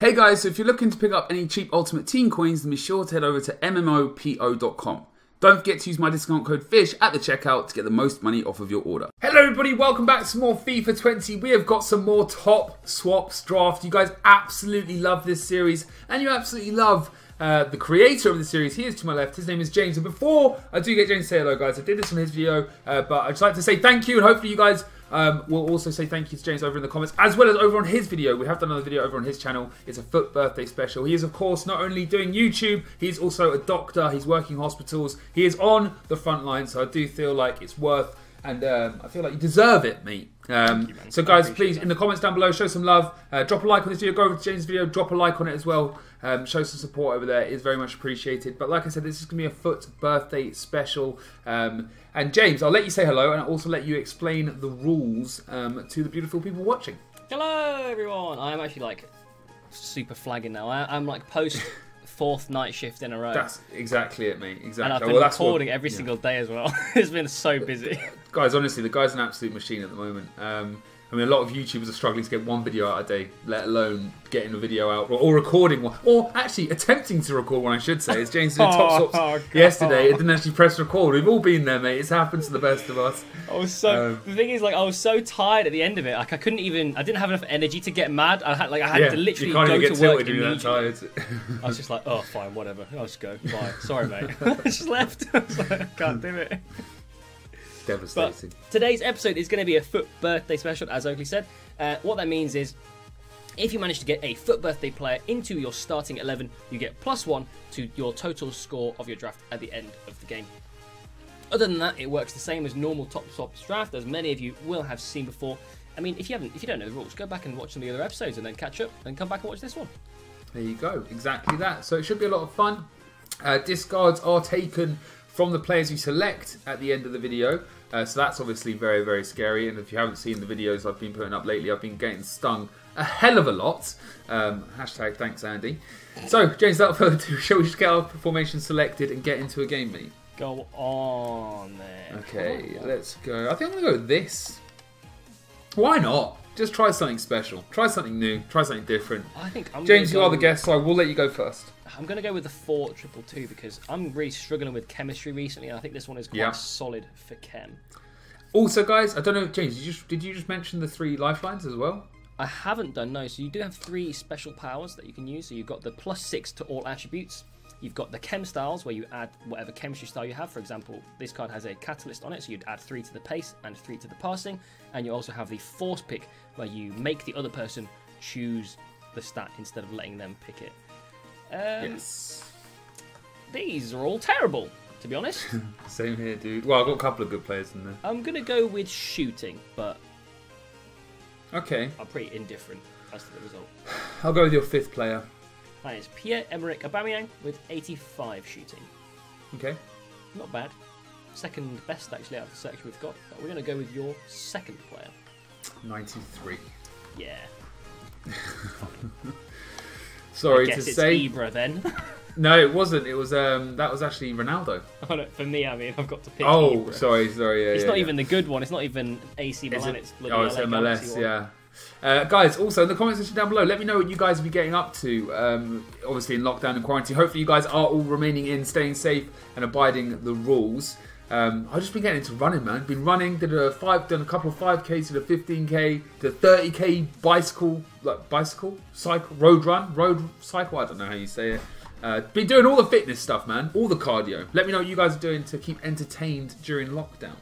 Hey guys, so if you're looking to pick up any cheap Ultimate Team coins, then be sure to head over to MMORO.com. Don't forget to use my discount code FISH at the checkout to get the most money off of your order. Hello everybody, welcome back to some more FIFA 20. We have got some more top swaps draft. You guys absolutely love this series and you absolutely love the creator of the series. He is to my left. His name is James. And before I do get James to say hello guys, I did this on his video, but I'd just like to say thank you and hopefully you guys we'll also say thank you to James over in the comments, as well as over on his video. We have done another video over on his channel. It's a FUT Birthday special. He is, of course, not only doing YouTube, he's also a doctor. He's working hospitals. He is on the front line, so I do feel like it's worth, and I feel like you deserve it, mate. So guys, please, in the comments down below, show some love. Drop a like on this video. Go over to James' video. Drop a like on it as well. Show some support over there. It is very much appreciated. But like I said, this is going to be a FUT Birthday special. And James, I'll let you say hello, and I'll also let you explain the rules to the beautiful people watching. Hello, everyone. I'm actually, like, super flagging now. I'm, like, post... fourth night shift in a row. That's exactly it, mate. Exactly. And I've been recording every single day as well. It's been so busy. Guys, honestly, the guy's an absolute machine at the moment. I mean, a lot of YouTubers are struggling to get one video out a day, let alone getting a video out or recording one, or actually attempting to record one, I should say. As James did top swaps yesterday, it didn't actually press record. We've all been there, mate. It's happened to the best of us. I was so the thing is, like, I was so tired at the end of it. Like, I couldn't even. I didn't have enough energy to get mad. I had to literally go to work immediately. I was just like, oh, fine, whatever. I'll just go. Bye. Sorry, mate. I just left. I was like, I can't do it. Devastating. But today's episode is going to be a FUT Birthday special, as Oakley said. What that means is, if you manage to get a FUT Birthday player into your starting 11, you get +1 to your total score of your draft at the end of the game. Other than that, it works the same as normal top swaps draft, as many of you will have seen before. I mean, if you don't know the rules, go back and watch some of the other episodes and then catch up and come back and watch this one. There you go, exactly that. So it should be a lot of fun. Discards are taken from the players you select at the end of the video. So that's obviously very, very scary. And if you haven't seen the videos I've been putting up lately, I've been getting stung a hell of a lot. Hashtag thanks, Andy. So, James, without further ado, shall we just get our formation selected and get into a game, mate? Go on, then. Okay, let's go. I think I'm going to go with this. Why not? Just try something special. Try something new. Try something different. I think I'm James, you are the guest, so I will let you go first. I'm going to go with the 4-2-2 because I'm really struggling with chemistry recently, and I think this one is quite solid for chem. Also, guys, I don't know, James, did you just mention the 3 lifelines as well? I haven't done, no. So you do have 3 special powers that you can use. So you've got the +6 to all attributes. You've got the chem styles, where you add whatever chemistry style you have. For example, this card has a catalyst on it, so you'd add 3 to the pace and 3 to the passing. And you also have the force pick, where you make the other person choose the stat instead of letting them pick it. Yes. These are all terrible, to be honest. Same here, dude. Well, I've got a couple of good players in there. I'm going to go with shooting, but... okay. I'm pretty indifferent as to the result. I'll go with your 5th player. That is Pierre Emerick Aubameyang with 85 shooting. Okay. Not bad. 2nd best, actually, out of the section we've got. But we're going to go with your 2nd player. 93. Yeah. Sorry to say. It's Ibra, then. No, it wasn't. It was that was actually Ronaldo. Oh, no, for me, I mean, I've got to pick. Oh, Ibra. Sorry. Yeah, it's not even the good one. It's not even AC Milan. It's MLS. Yeah. Guys, also in the comment section down below, let me know what you guys will be getting up to, obviously in lockdown and quarantine. Hopefully you guys are all remaining in, staying safe and abiding the rules. I've just been getting into running, man. Been running, done a couple of 5Ks, did a 15K, did a 30K road cycle, I don't know how you say it. Been doing all the fitness stuff, man, all the cardio. Let me know what you guys are doing to keep entertained during lockdown.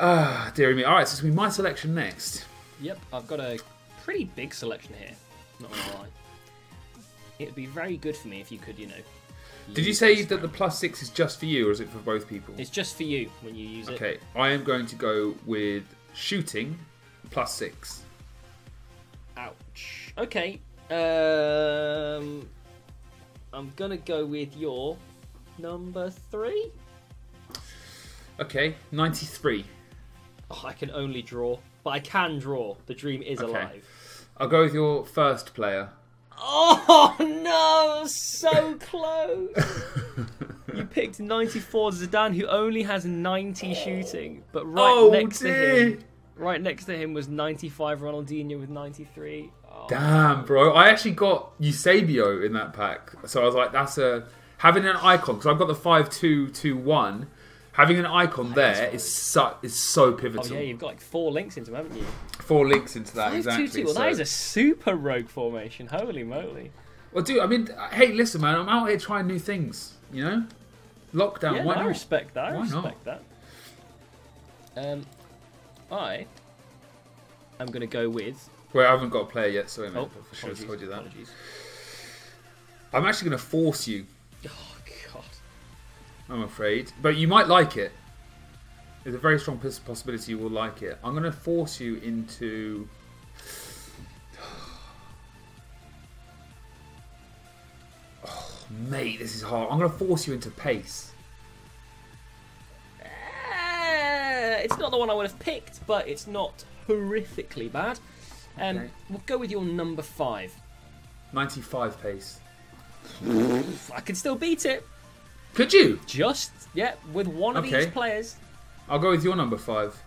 Ah, dearie me. Alright, so it's going to be my selection next. Yep, I've got a pretty big selection here, not gonna lie. It would be very good for me if you could, you know... Did you say that the +6 is just for you, or is it for both people? It's just for you when you use it. Okay, I am going to go with shooting, +6. Ouch. Okay, I'm going to go with your number 3. Okay, 93. Oh, I can only draw. But I can draw. The dream is alive. I'll go with your 1st player. Oh, no! So close! You picked 94 Zidane, who only has 90 shooting. But right next to him was 95 Ronaldinho with 93. Damn, bro. I actually got Eusebio in that pack. So I was like, that's a... Having an icon, because I've got the 5-2-2-1. Having an icon there is so pivotal. Oh, yeah, you've got like 4 links into them, haven't you? 4 links into that, 5-2-2. Well, that is a super rogue formation. Holy moly. Well, dude, I mean, hey, listen, man. I'm out here trying new things, you know? Lockdown, yeah, why not? I respect that. Why not? I am going to go with... Well, I haven't got a player yet, sorry, mate. Oh, I should have told you that. Apologies. I'm actually going to force you. Oh, God. I'm afraid. But you might like it. There's a very strong possibility you will like it. I'm going to force you into... Oh, mate, this is hard. I'm going to force you into pace. It's not the one I would have picked, but it's not horrifically bad. Okay. We'll go with your number 5. 95 pace. I can still beat it. Could you? Just, yeah, with one of these players. I'll go with your number 5.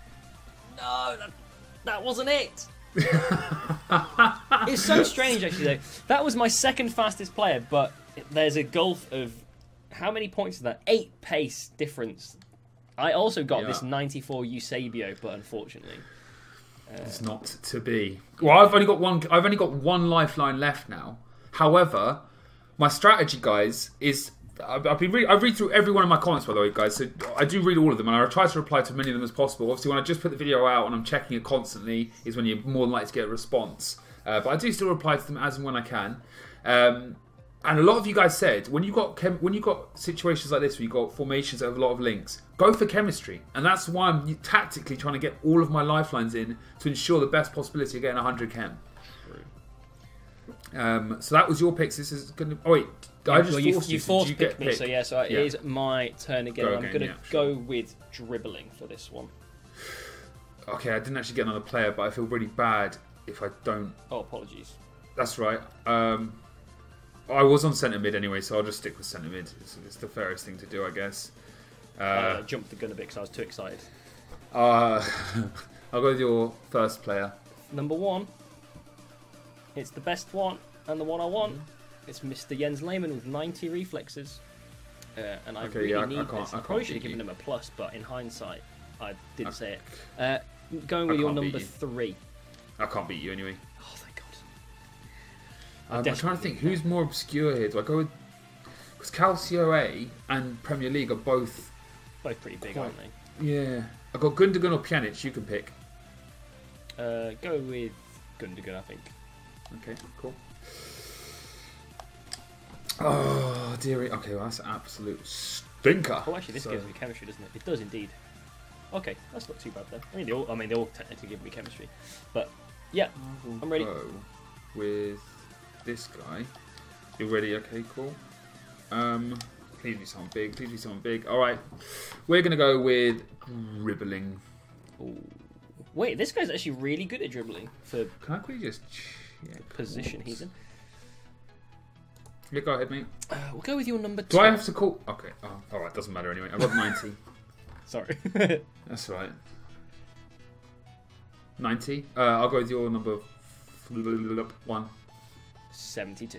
No, that wasn't it. It's so strange, actually, though. That was my second fastest player, but there's a gulf of... How many points is that? 8 pace difference. I also got this 94 Eusebio, but unfortunately... It's not to be. Well, I've only got one lifeline left now. However, my strategy, guys, is I've read through every one of my comments, by the way, guys. So I do read all of them, and I try to reply to as many of them as possible. Obviously, when I just put the video out and I'm checking it constantly, is when you're more likely to get a response. But I do still reply to them as and when I can. And a lot of you guys said when you got situations like this, where you got formations that have a lot of links, go for chemistry, and that's why I'm tactically trying to get all of my lifelines in to ensure the best possibility of getting 100 chem. So that was your picks. This is going to. Oh wait, you forced me. So yeah, so it is my turn again. I'm going to go with dribbling for this one. Okay, I didn't actually get another player, but I feel really bad if I don't. Oh, apologies. That's right. I was on centre mid anyway, so I'll just stick with centre mid. It's the fairest thing to do, I guess. I jumped the gun a bit because I was too excited. I'll go with your first player. Number 1. It's the best one and the one I want. It's Mr. Jens Lehmann with 90 reflexes. And I really need this. I probably should have given him a plus, but in hindsight, I didn't say it. Going with your number 3. I can't beat you anyway. I'm trying to think who's more obscure here. Do I go with because Calcio A and Premier League are both pretty big, aren't they? Yeah, I got Gundogan or Pjanic. You can pick. Go with Gundogan, I think. Okay, cool. Oh dearie. Okay, well that's an absolute stinker. Oh, actually, this gives me chemistry, doesn't it? It does indeed. Okay, that's not too bad then. I mean, they all technically give me chemistry, but yeah, I'm ready. Go with. This guy. You're ready? Okay, cool. Please be someone big. Please be someone big. All right. We're going to go with dribbling. Ooh. Wait, this guy's actually really good at dribbling. For Can I quickly just check the position he's in? Yeah, go ahead, mate. We'll go with your number 2. Do I have to call... Okay. Oh, all right. Doesn't matter anyway. I've got 90. Sorry. That's right. 90. I'll go with your number 1. 72.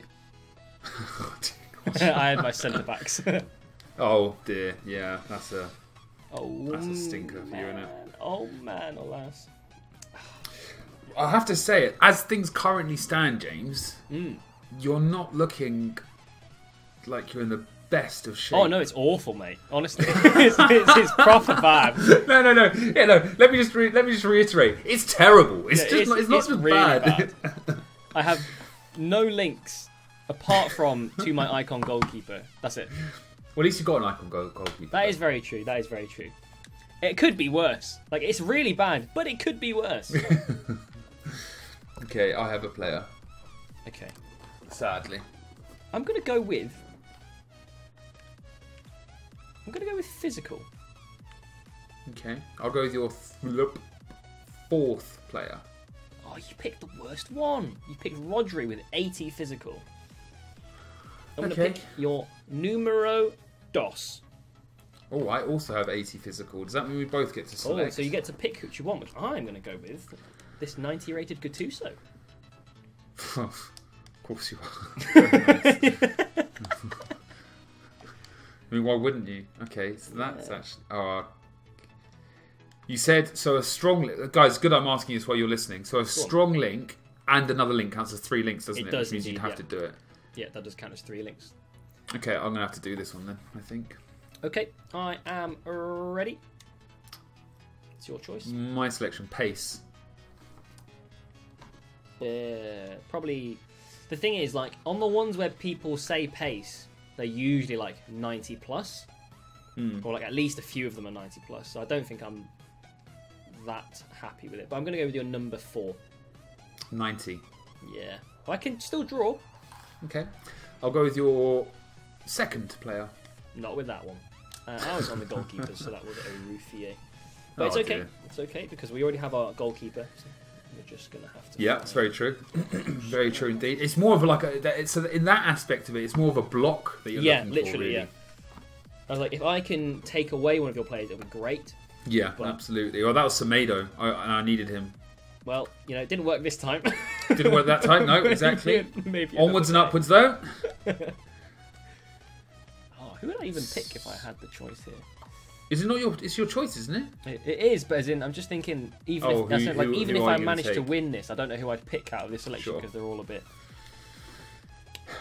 I had my centre backs. Oh dear, yeah, that's a stinker for you, isn't it? Oh man, alas. I have to say it as things currently stand, James. You're not looking like you're in the best of shape. Oh no, it's awful, mate. Honestly, it's proper bad. No. Yeah, no. Let me just reiterate. It's terrible. It's not just really bad. I have. No links apart from to my icon goalkeeper. That's it. Well, at least you've got an icon goalkeeper. That is very true. That is very true. It could be worse. Like, it's really bad, but it could be worse. Okay, I have a player. Okay. Sadly. I'm going to go with physical. Okay. I'll go with your 4th player. Oh, you picked the worst one. You picked Rodri with 80 physical. I'm going to pick your numero 2. Oh, I also have 80 physical. Does that mean we both get to select? Oh, so you get to pick who you want, which I'm going to go with. This 90 rated Gattuso. Of course you are. Very nice. I mean, why wouldn't you? Okay, so that's actually... Oh, you said, so a strong... Guys, good I'm asking you this while you're listening. So a strong link and another link counts as three links, doesn't it? It does indeed, means you'd have to do it. Yeah, that does count as three links. Okay, I'm going to have to do this one then, I think. Okay, I am ready. It's your choice. My selection, pace. Probably... The thing is, like, on the ones where people say pace... They're usually like 90 plus, or like at least a few of them are 90 plus. So I don't think I'm that happy with it. But I'm going to go with your number 4. 90. Yeah. Well, I can still draw. Okay. I'll go with your second player. Not with that one. I was on the goalkeeper, so that was a Rouffier. But it's okay. Dear. It's okay because we already have our goalkeeper. So you're just going to have to... Yeah, it's very true. Very true indeed. It's more of like a... It's in that aspect of it, it's more of a block that you're looking for. Yeah, literally, yeah. I was like, if I can take away one of your players, it would be great. Yeah, but... absolutely. Well, that was Semedo, and I needed him. Well, you know, it didn't work this time. Didn't work that time, no, exactly. Maybe onwards and upwards, though. Oh, who would I even pick if I had the choice here? Is it not your? It's your choice, isn't it? It is, but as in, I'm just thinking. Even if I managed to win this, I don't know who I'd pick out of this selection because they're all a bit.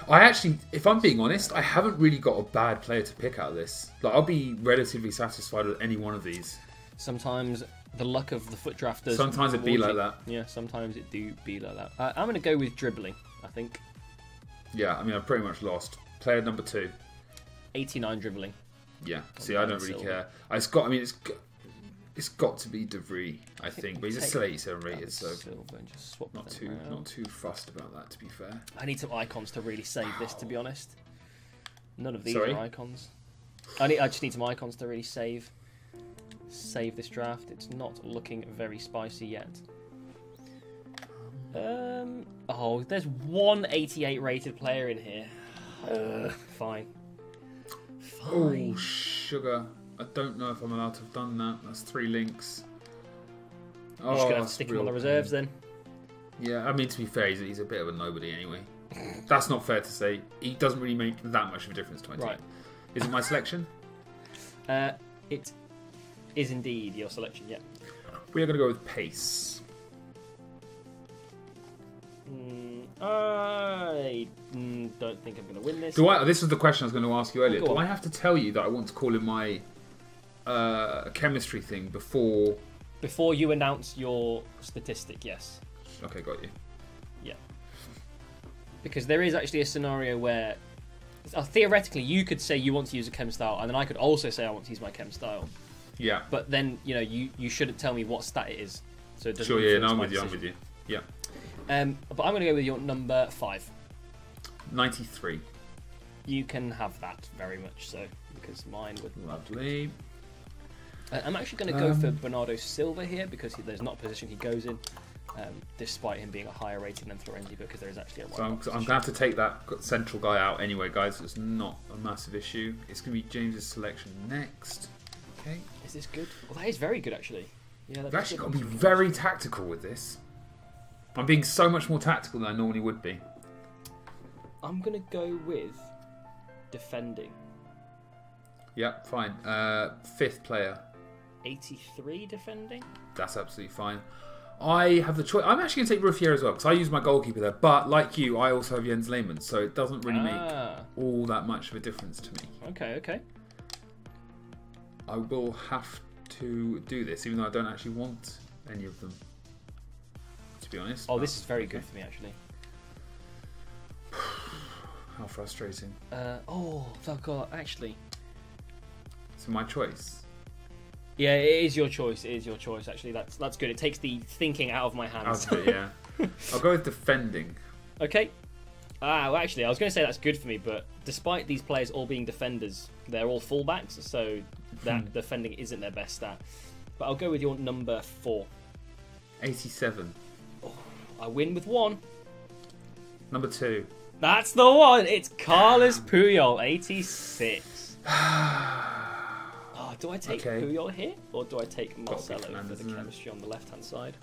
I actually, if I'm being honest, I haven't really got a bad player to pick out of this. Like, I'll be relatively satisfied with any one of these. Sometimes the luck of the foot drafters. Sometimes it be like that. Yeah, sometimes it do be like that. I'm going to go with dribbling. I think. Yeah, I mean, I pretty much lost. Player number 2. 89 dribbling. Yeah, see, I don't really care. It's got, I mean, it's got to be DeVries, I think, but he's a slate 7 rated, so not too fussed about that, to be fair. I need some icons to really save this, to be honest. None of these are icons. I just need some icons to really save this draft. It's not looking very spicy yet. Oh, there's one 88 rated player in here. Fine. Oh, sugar. I don't know if I'm allowed to have done that. That's 3 links. You're just going to have to stick him on the reserves then. Yeah, I mean, to be fair, he's a bit of a nobody anyway. That's not fair to say. He doesn't really make that much of a difference to my team. Right. Is it my selection? It is indeed your selection, yeah. We are going to go with pace. I don't think I'm going to win this. This was the question I was going to ask you earlier. Do I have to tell you that I want to call in my chemistry thing before you announce your statistic? Yes. Okay, got you. Yeah. Because there is actually a scenario where theoretically you could say you want to use a chem style, and then I could also say I want to use my chem style. Yeah. But then you know you shouldn't tell me what stat it is, so it doesn't. Sure. Yeah. No, I'm with you. I'm with you. Yeah. But I'm going to go with your number 5. 93. You can have that very much so, because mine would not. Lovely. I'm actually going to go for Bernardo Silva here, because there's not a position he goes in, despite him being a higher rating than Florenzi, because there is actually a one. So I'm going to have to take that central guy out anyway, guys. It's not a massive issue. It's going to be James's selection next. Okay. Is this good? Well, that is very good, actually. Yeah, you've actually got to be very tactical with this. I'm being so much more tactical than I normally would be. I'm going to go with defending. Yep, fine. 5th player. 83 defending? That's absolutely fine. I have the choice. I'm actually going to take Rouffier as well, because I use my goalkeeper there. But like you, I also have Jens Lehmann, so it doesn't really make all that much of a difference to me. Okay, okay. I will have to do this, even though I don't actually want any of them. To be honest. Oh, this is very good for me, actually. How frustrating. Oh, God, actually. So my choice. Yeah, it is your choice. It is your choice, actually. That's good. It takes the thinking out of my hands. Out of it, yeah. I'll go with defending. Okay. Well, actually, I was going to say that's good for me, but despite these players all being defenders, they're all fullbacks, so that defending isn't their best stat. But I'll go with your number 4. 87. I win with 1. Number 2. That's the one. It's Carlos Puyol, 86. Do I take Puyol here, or do I take Marcelo for the chemistry on the left-hand side?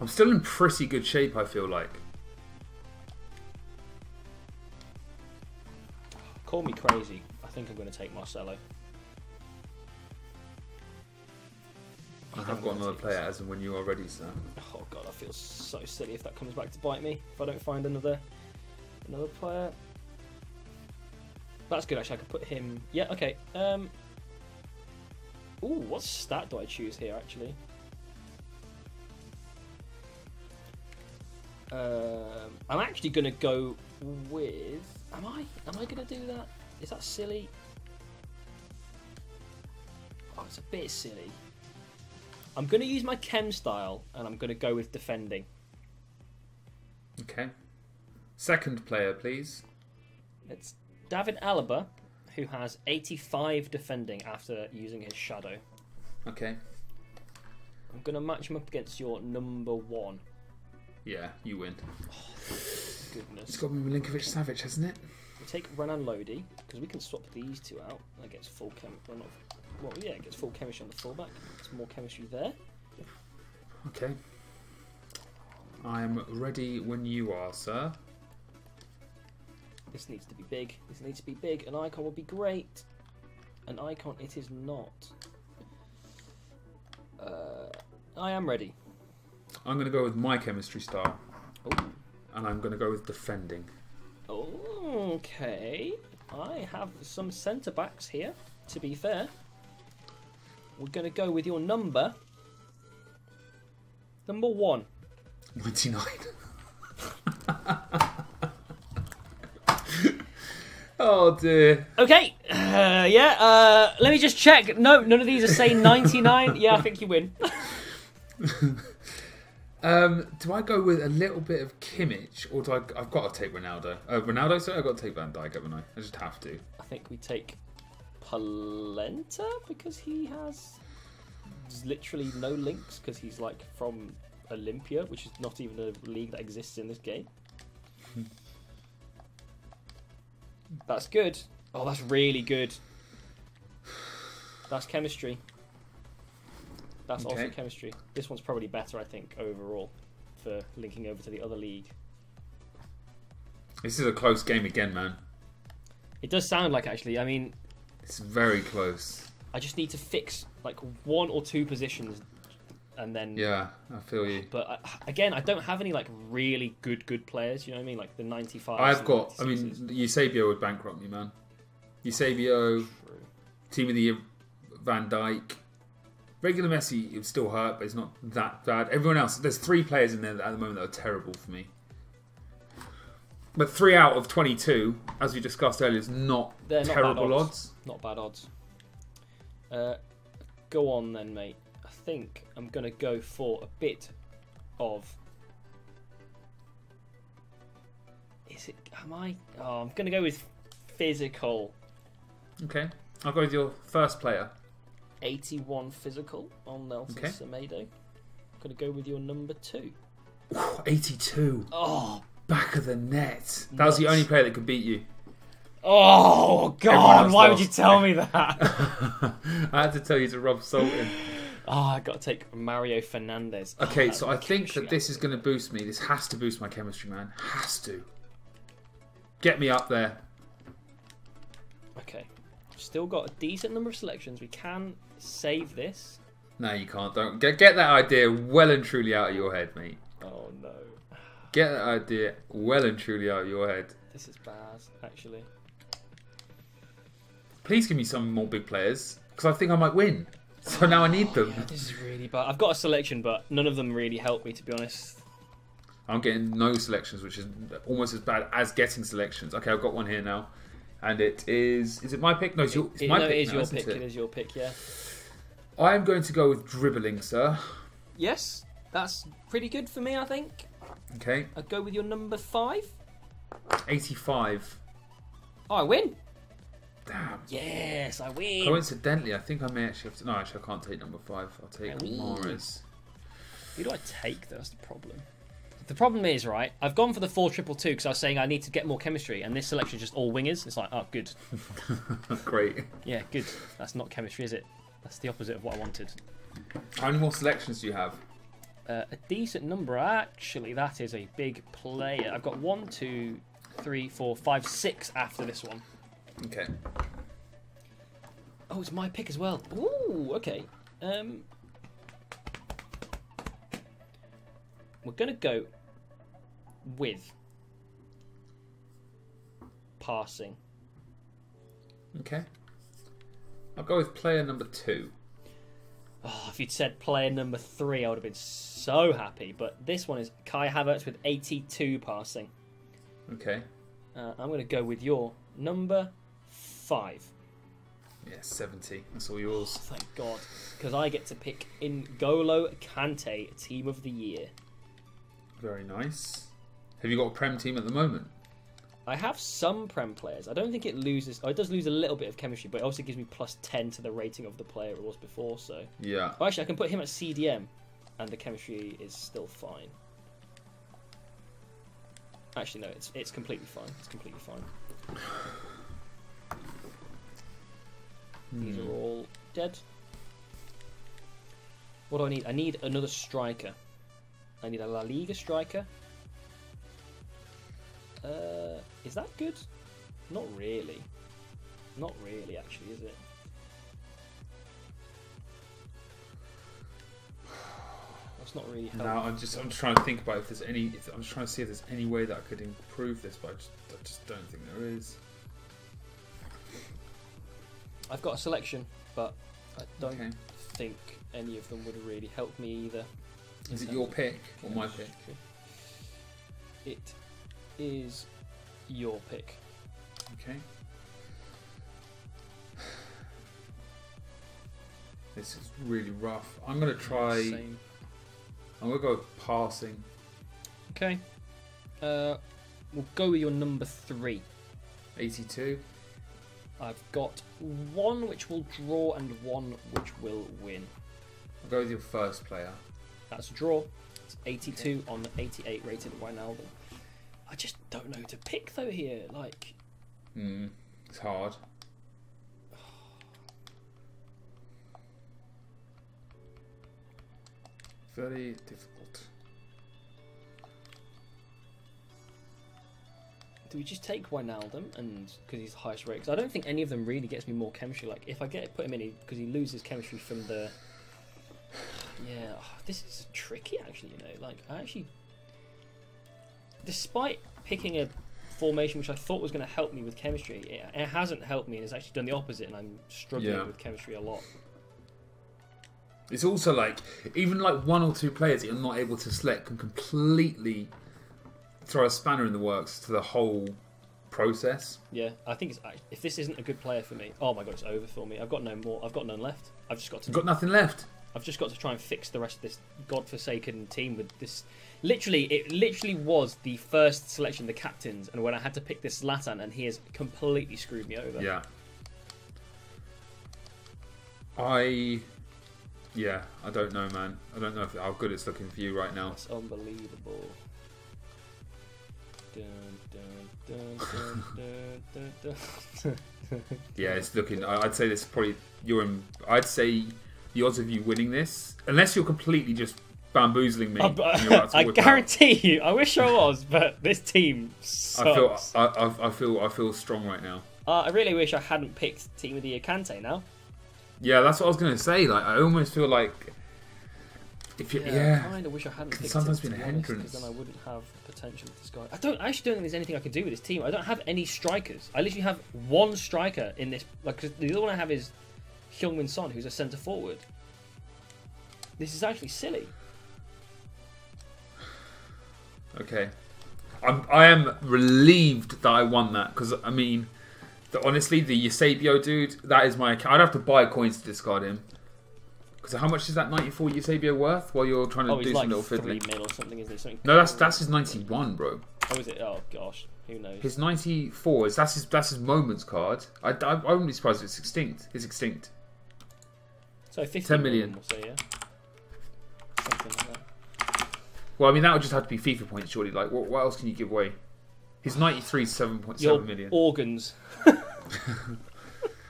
I'm still in pretty good shape, I feel like. Call me crazy. I think I'm going to take Marcelo. I have got another player as and when you are ready, sir. Oh god, I feel so silly if that comes back to bite me. If I don't find another player. That's good, actually. I could put him. Yeah, okay. Ooh, what stat do I choose here, actually? I'm actually going to go with... Am I going to do that? Is that silly? Oh, it's a bit silly. I'm going to use my chem style, and I'm going to go with defending. Okay. Second player, please. It's David Alaba, who has 85 defending after using his shadow. Okay. I'm going to match him up against your number one. Yeah, you win. Oh, goodness. It's got to be Milinkovic-Savic, hasn't it? We'll take Renan Lodi, because we can swap these two out. That gets full chem... Well, yeah, it gets full chemistry on the fullback. It's more chemistry there. Okay. I'm ready when you are, sir. This needs to be big. This needs to be big. An icon would be great. An icon it is not. I am ready. I'm going to go with my chemistry style. Ooh. And I'm going to go with defending. Okay. I have some centre-backs here, to be fair. We're going to go with your number. Number one. 99. Oh, dear. Okay. Yeah. Let me just check. No, none of these are saying 99. Yeah, I think you win. Do I go with a little bit of Kimmich, or do I've got to take Ronaldo? Ronaldo, sorry, I've got to take Van Dijk, haven't I? I just have to. I think we take Palenta, because he has literally no links, because he's like from Olympia, which is not even a league that exists in this game. That's good. Oh, that's really good. That's chemistry. That's okay. Also chemistry. This one's probably better, I think, overall, for linking over to the other league. This is a close game again, man. It does sound like, actually. I mean, it's very close. I just need to fix like one or two positions, and then yeah, I feel you. But again, I don't have any like really good players. You know what I mean? Like the 95s. I've got. 96s. I mean, Eusebio would bankrupt me, man. Eusebio, true. Team of the Year, Van Dijk. Regular Messi, it still hurt, but it's not that bad. Everyone else, there's three players in there at the moment that are terrible for me. But 3 out of 22, as we discussed earlier, is not terrible odds. Not bad odds. Go on then, mate. I think I'm going to go for a bit of... Is it... Am I... Oh, I'm going to go with physical. Okay. I'll go with your first player. 81 physical on Nelson Semedo. I'm going to go with your number 2. Ooh, 82. Oh, back of the net. Nuts. That was the only player that could beat you. Oh, God. Why would you tell me that? I had to tell you to rub salt in. Oh, I've got to take Mario Fernandez. Okay, so I think that this is going to boost me. This has to boost my chemistry, man. Has to. Get me up there. Okay. Still got a decent number of selections. We can save this. No, you can't. Don't get that idea well and truly out of your head, mate. Oh no. Get that idea well and truly out of your head. This is bad, actually. Please give me some more big players, because I think I might win. So now I need them. Yeah, this is really bad. I've got a selection, but none of them really help me, to be honest. I'm getting no selections, which is almost as bad as getting selections. Okay, I've got one here now. And it is it my pick? No, it is your pick, yeah. I am going to go with dribbling, sir. Yes, that's pretty good for me, I think. Okay. I'll go with your number 5. 85. Oh, I win. Damn. Yes, I win. Coincidentally, I think I may actually have to... No, actually, I can't take number 5. I'll take Morris. Who do I take? That's the problem. The problem is, right, I've gone for the 4-2-2-2 because I was saying I need to get more chemistry, and this selection is just all wingers. It's like, oh, good. Great. Yeah, good. That's not chemistry, is it? That's the opposite of what I wanted. How many more selections do you have? a decent number. Actually, that is a big player. I've got 1, 2, 3, 4, 5, 6 after this one. Okay. Oh, it's my pick as well. Ooh, okay. We're going to go with passing. Okay. I'll go with player number 2. Oh, if you'd said player number 3, I would have been so happy. But this one is Kai Havertz with 82 passing. Okay. I'm going to go with your number 5. Yeah, 70. That's all yours. Oh, thank God. Because I get to pick N'Golo Kante, Team of the Year. Very nice. Have you got a Prem team at the moment? I have some Prem players. I don't think it loses... Oh, it does lose a little bit of chemistry, but it also gives me plus 10 to the rating of the player it was before, so... Yeah. Oh, actually, I can put him at CDM, and the chemistry is still fine. Actually, no, it's completely fine. It's completely fine. These are all dead. What do I need? I need another striker. I need a La Liga striker. Is that good? Not really. Not really, actually, is it? That's not really helpful. No, I'm trying to think about if there's any. I'm just trying to see if there's any way that I could improve this, but I just don't think there is. I've got a selection, but I don't think any of them would really help me either. Is it your pick or my pick? It is your pick. Okay. This is really rough. I'm going to try... Same. I'm going to go with passing. Okay. We'll go with your number 3. 82. I've got 1 which will draw and 1 which will win. I'll go with your first player. That's a draw. It's 82 on 88 rated Wijnaldum. I just don't know who to pick though here. Like, it's hard. Very difficult. Do we just take Wijnaldum and because he's the highest rate? Because I don't think any of them really gets me more chemistry. Like if I put him in, because he loses chemistry from the. Yeah, oh, this is tricky actually, you know, like I actually, despite picking a formation which I thought was going to help me with chemistry, it hasn't helped me and it's actually done the opposite and I'm struggling with chemistry a lot. It's also like, even like 1 or 2 players that you're not able to select can completely throw a spanner in the works to the whole process. Yeah, I think if this isn't a good player for me, oh my God, it's over for me. I've got no more, I've got none left. I've just got to... You've got nothing left. I've just got to try and fix the rest of this godforsaken team with this. Literally, it literally was the first selection, the captains, and when I had to pick this Zlatan, and he has completely screwed me over. Yeah. I don't know, man. I don't know how good it's looking for you right now. It's unbelievable. Dun, dun, dun, dun, dun, dun, dun, dun. Yeah, it's looking. I'd say this is probably you're in. I'd say. The odds of you winning this, unless you're completely just bamboozling me. I guarantee you. I wish I was, but this team sucks. I feel strong right now. I really wish I hadn't picked Team of the Year Kante now. Yeah, that's what I was gonna say. Like, I almost feel like if you, I kind of wish I hadn't picked. Sometimes been a hindrance. Because then I wouldn't have the potential with this guy. I actually don't think there's anything I can do with this team. I don't have any strikers. I literally have 1 striker in this. Like, cause the other one I have is. Heung-Min Son, who's a centre forward. This is actually silly. Okay, I am relieved that I won that because I mean, honestly, the Eusebio dude, that is my account. I'd have to buy coins to discard him. Because how much is that 94 Eusebio worth? While you're trying to do like some little fiddling. 3 mil or something, isn't it? Something no, that's his 91, bro. Oh, is it? Oh gosh, who knows? His 94 is that's his moments card. I wouldn't be surprised if it's extinct. It's extinct. So 50 10 million. Or so, yeah. Something like that. Well, I mean, that would just have to be FIFA points, surely. Like, what else can you give away? His 93 is 7.7 million. Organs.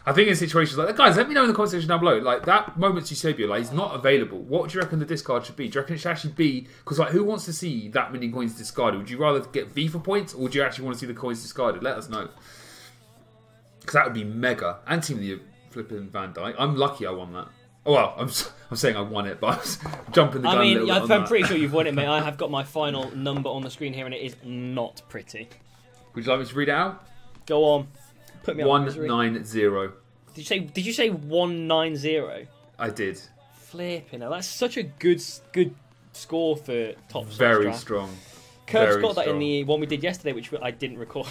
I think in situations like that, guys, let me know in the comment section down below. Like, that moment's Eusebio, like, he's not available. What do you reckon the discard should be? Do you reckon it should actually be... Because, like, who wants to see that many coins discarded? Would you rather get FIFA points, or do you actually want to see the coins discarded? Let us know. Because that would be mega. And Team of the Year, flipping Van Dijk. I'm lucky I won that. Oh, well, I'm saying I won it, but I was jumping the gun. I mean, I'm pretty sure you've won it, mate. I have got my final number on the screen here, and it is not pretty. Would you like me to read it out? Go on. Put me 190. Did you say 190? I did. Flipping hell. That's such a good score for top. Very strong. Curb's got that in the one we did yesterday, which I didn't record.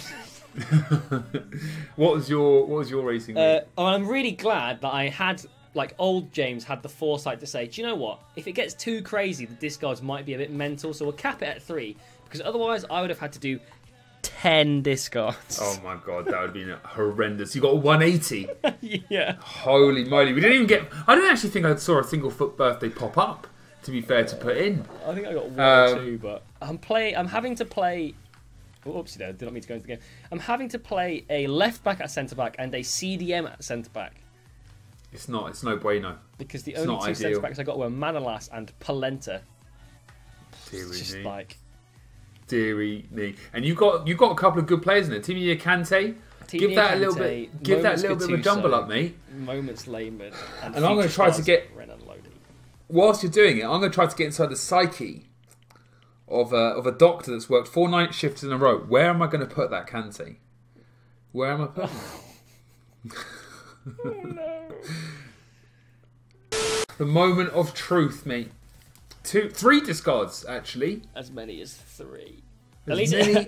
What was your racing? I'm really glad that I had. Like, old James had the foresight to say, do you know what? If it gets too crazy, the discards might be a bit mental, so we'll cap it at 3. Because otherwise, I would have had to do 10 discards. Oh, my God. That would be horrendous. You got 180. Yeah. Holy moly. We didn't even get... I didn't actually think I saw a single FUT Birthday pop up, to be fair, to put in. I think I got 1 or 2, but... I'm having to play... Oopsie, there. I did not mean to go into the game. I'm having to play a left-back at centre-back and a CDM at centre-back. It's not. It's no bueno. Because the only two centre-backs I got were Manolas and Palenta. It's just like... Deary me. And you got a couple of good players in there. Team of the Year Kante. Give that a little bit. Give that a little bit of a jumble up, mate. Moments Lehmann. And I'm going to try to get... Renan Lodi. Whilst you're doing it, I'm going to try to get inside the psyche of a doctor that's worked 4 night shifts in a row. Where am I going to put that Kante? Where am I putting it? Oh, no. The moment of truth, mate. 2, 3 discards, actually. As many as 3. At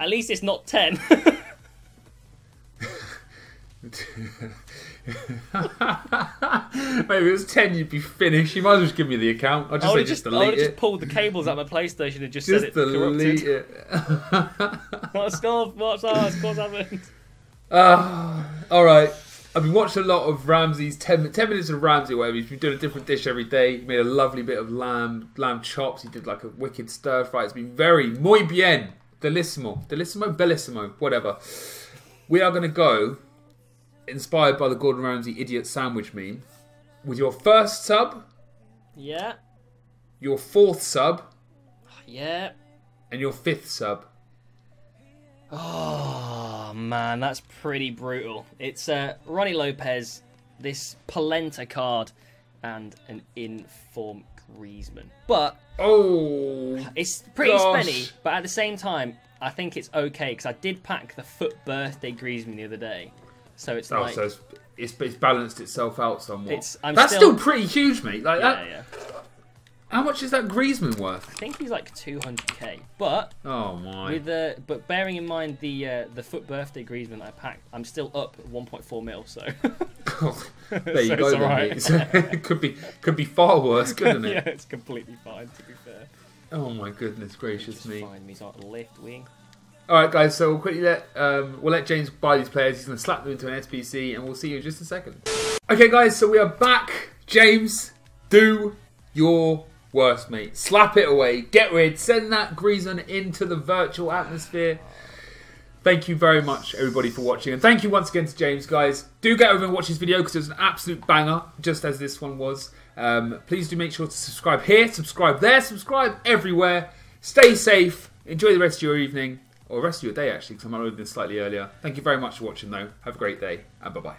least it's not 10. Maybe it was 10, you'd be finished. You might as well just give me the account. I'll just say just delete it. I would have just pulled the cables out of my PlayStation and just said it corrupted. Just delete it. What's happened? All right. I've been watching a lot of Ramsey's 10 minutes of Ramsey, where he's been doing a different dish every day. He made a lovely bit of lamb chops. He did like a wicked stir fry. It's been very muy bien, delissimo, whatever. We are going to go, inspired by the Gordon Ramsay idiot sandwich meme, with your first sub, yeah, your 4th sub, yeah, and your 5th sub. Oh, man, that's pretty brutal. It's Ronnie Lopez, this Palenta card, and an in-form Griezmann. But it's pretty spenny, but at the same time, I think it's okay, because I did pack the FUT Birthday Griezmann the other day. So it's like... So it's balanced itself out somewhat. That's still pretty huge, mate. Like, yeah, that... Yeah. How much is that Griezmann worth? I think he's like 200k. But but bearing in mind the FUT Birthday Griezmann I packed, I'm still up 1.4 mil. So there you go, right. It could be far worse, couldn't it? Yeah, it's completely fine, to be fair. Oh my goodness gracious, just me! Find me on left wing. All right, guys. So we'll quickly let James buy these players. He's gonna slap them into an SPC, and we'll see you in just a second. Okay, guys. So we are back. James, do your worst, mate. Slap it away. Get rid. Send that Griezmann into the virtual atmosphere. Thank you very much, everybody, for watching. And thank you once again to James, guys. Do get over and watch this video, because it was an absolute banger, just as this one was. Please do make sure to subscribe here, subscribe there, subscribe everywhere. Stay safe. Enjoy the rest of your evening. Or the rest of your day, actually, because I'm not doing this slightly earlier. Thank you very much for watching, though. Have a great day, and bye-bye.